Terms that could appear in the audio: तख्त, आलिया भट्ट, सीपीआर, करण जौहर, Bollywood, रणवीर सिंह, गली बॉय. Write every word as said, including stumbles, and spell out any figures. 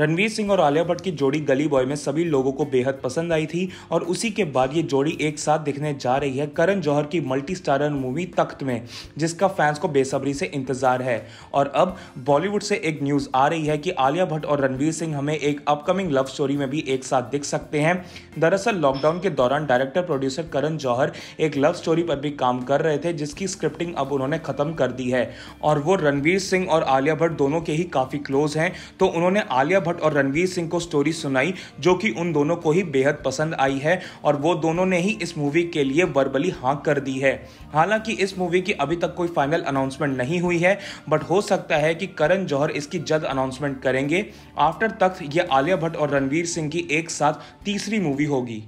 रणवीर सिंह और आलिया भट्ट की जोड़ी गली बॉय में सभी लोगों को बेहद पसंद आई थी और उसी के बाद ये जोड़ी एक साथ दिखने जा रही है करण जौहर की मल्टी स्टारर मूवी तख्त में, जिसका फैंस को बेसब्री से इंतजार है। और अब बॉलीवुड से एक न्यूज़ आ रही है कि आलिया भट्ट और रणवीर सिंह हमें एक अपकमिंग लव स्टोरी में भी एक साथ दिख सकते हैं। दरअसल लॉकडाउन के दौरान डायरेक्टर प्रोड्यूसर करण जौहर एक लव स्टोरी पर भी काम कर रहे थे, जिसकी स्क्रिप्टिंग अब उन्होंने खत्म कर दी है और वो रणवीर सिंह और आलिया भट्ट दोनों के ही काफी क्लोज हैं। तो उन्होंने आलिया भट्ट और रणवीर सिंह को स्टोरी सुनाई जो कि उन दोनों को ही बेहद पसंद आई है और वो दोनों ने ही इस मूवी के लिए वर्बली हाँ कर दी है। हालांकि इस मूवी की अभी तक कोई फाइनल अनाउंसमेंट नहीं हुई है, बट हो सकता है कि करण जौहर इसकी जल्द अनाउंसमेंट करेंगे। आफ्टर तख्त ये आलिया भट्ट और रणवीर सिंह की एक साथ तीसरी मूवी होगी।